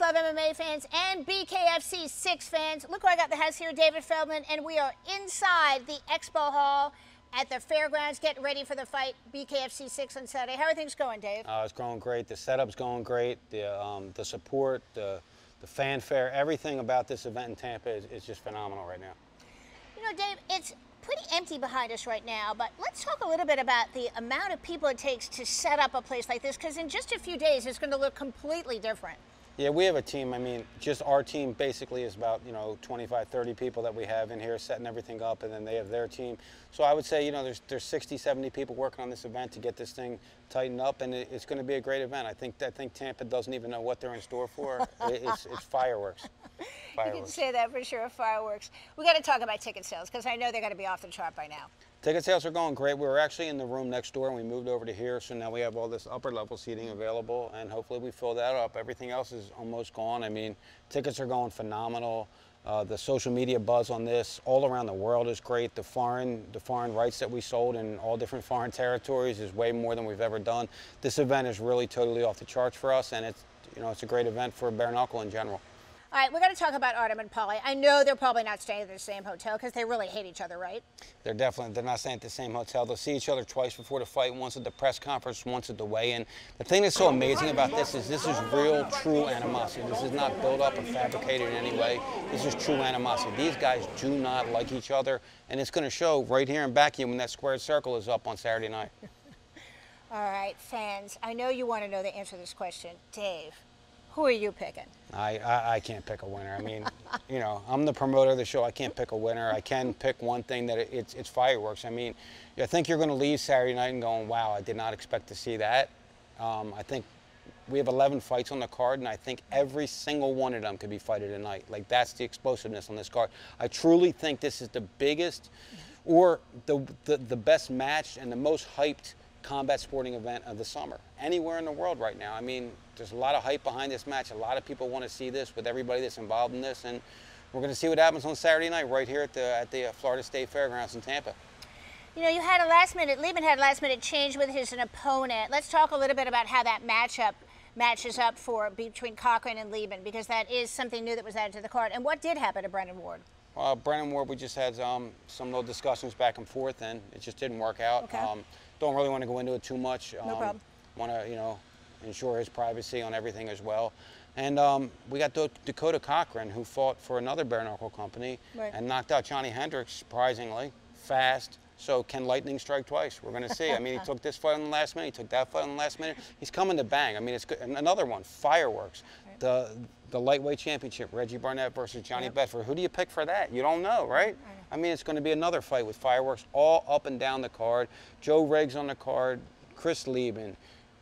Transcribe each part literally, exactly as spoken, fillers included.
West Love M M A fans and B K F C six fans. Look what I got the house here, David Feldman, and we are inside the Expo Hall at the fairgrounds getting ready for the fight, B K F C six on Saturday. How are things going, Dave? Uh, it's going great. The setup's going great. The, um, the support, the, the fanfare, everything about this event in Tampa is, is just phenomenal right now. You know, Dave, it's pretty empty behind us right now, but let's talk a little bit about the amount of people it takes to set up a place like this, because in just a few days it's going to look completely different. Yeah, we have a team. I mean, just our team basically is about, you know, twenty-five, thirty people that we have in here setting everything up, and then they have their team. So I would say, you know, there's there's sixty, seventy people working on this event to get this thing tightened up, and it, it's going to be a great event. I think I think Tampa doesn't even know what they're in store for. it, it's, it's fireworks. Fireworks. You can say that for sure, fireworks. We got to talk about ticket sales, because I know they're going to be off the chart by now. Ticket sales are going great. We were actually in the room next door, and we moved over to here, so now we have all this upper level seating available, and hopefully we fill that up. Everything else is almost gone. I mean, tickets are going phenomenal. Uh, the social media buzz on this all around the world is great. The foreign, the foreign rights that we sold in all different foreign territories is way more than we've ever done. This event is really totally off the charts for us, and it's, you know, it's a great event for Bare Knuckle in general. All right, we're going to talk about Artem and Paulie. I know they're probably not staying at the same hotel because they really hate each other, right? They're definitely, they're not staying at the same hotel. They'll see each other twice before the fight, once at the press conference, once at the weigh-in. The thing that's so amazing about this is this is real, true animosity. This is not built up or fabricated in any way. This is true animosity. These guys do not like each other, and it's going to show right here in Bakken when that squared circle is up on Saturday night. All right, fans, I know you want to know the answer to this question. Dave, who are you picking? I, I, I can't pick a winner. I mean, you know, I'm the promoter of the show. I can't pick a winner. I can pick one thing, that it, it's, it's fireworks. I mean, I think you're going to leave Saturday night and going, wow, I did not expect to see that. Um, I think we have eleven fights on the card, and I think every single one of them could be fighted tonight. Like, that's the explosiveness on this card. I truly think this is the biggest or the, the, the best matched and the most hyped combat sporting event of the summer anywhere in the world right now. I mean, there's a lot of hype behind this match. A lot of people want to see this with everybody that's involved in this, and we're going to see what happens on Saturday night right here at the at the Florida State Fairgrounds in Tampa. You know, you had a last minute, Lieben had a last minute change with his an opponent. Let's talk a little bit about how that matchup matches up for between Cochrane and Lieben, because that is something new that was added to the card. And what did happen to Brendan Ward? Well, Brendan Ward, we just had um, some little discussions back and forth, and it just didn't work out. Okay. Um, don't really want to go into it too much. Um, no problem. Want to, you know, ensure his privacy on everything as well. And um, we got D Dakota Cochrane, who fought for another Bare Knuckle company, right, and knocked out Johnny Hendricks, surprisingly, fast. So can lightning strike twice? We're going to see. I mean, he took this fight on the last minute. He took that fight on the last minute. He's coming to bang. I mean, it's good. And another one, fireworks. Right. The the lightweight championship, Reggie Barnett versus Johnny yep. Bedford. Who do you pick for that? You don't know, right? I mean, it's going to be another fight with fireworks all up and down the card. Joe Riggs on the card, Chris Lieben,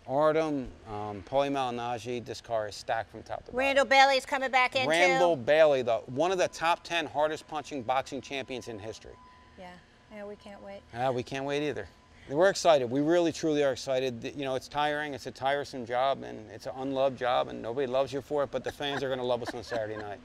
Artem, um, Paulie Malignaggi. This car is stacked from top to bottom. Randall Bailey's coming back in, Randall too. Bailey, the, one of the top ten hardest punching boxing champions in history. Yeah, yeah, we can't wait. Uh, we can't wait either. We're excited. We really, truly are excited. You know, it's tiring. It's a tiresome job, and it's an unloved job, and nobody loves you for it, but the fans are going to love us on Saturday night.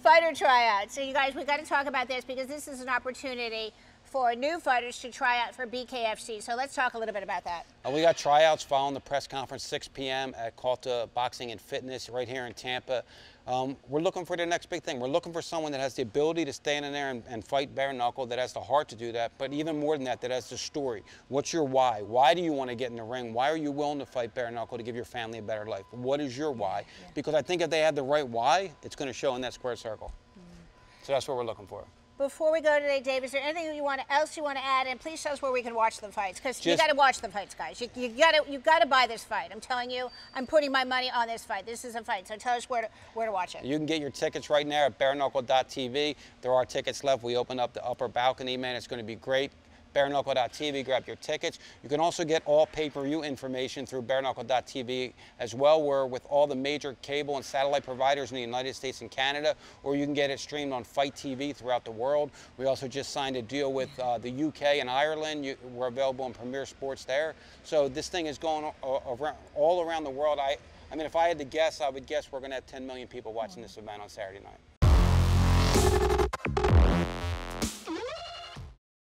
Fighter tryout. So you guys, we got to talk about this, because this is an opportunity for new fighters to try out for B K F C. So let's talk a little bit about that. Uh, we got tryouts following the press conference, six P M at Colta Boxing and Fitness right here in Tampa. Um, we're looking for the next big thing. We're looking for someone that has the ability to stand in there and, and fight bare knuckle, that has the heart to do that, but even more than that, that has the story. What's your why? Why do you want to get in the ring? Why are you willing to fight bare knuckle to give your family a better life? What is your why? Yeah. Because I think if they have the right why, it's going to show in that squared circle. Mm-hmm. So that's what we're looking for. Before we go today, Dave, is there anything you want to, else you want to add? And please tell us where we can watch the fights, because you got to watch the fights, guys. You, you got to you got to buy this fight. I'm telling you, I'm putting my money on this fight. This is a fight. So tell us where to where to watch it. You can get your tickets right now at bare knuckle dot T V. There are tickets left. We opened up the upper balcony, man. It's going to be great. bare knuckle dot T V, grab your tickets. You can also get all pay-per-view information through bare knuckle dot T V as well. We're with all the major cable and satellite providers in the United States and Canada, or you can get it streamed on Fight T V throughout the world. We also just signed a deal with uh, the U K and Ireland. You, we're available on Premier Sports there. So this thing is going around, all around the world. I, I mean, if I had to guess, I would guess we're going to have ten million people watching this event on Saturday night.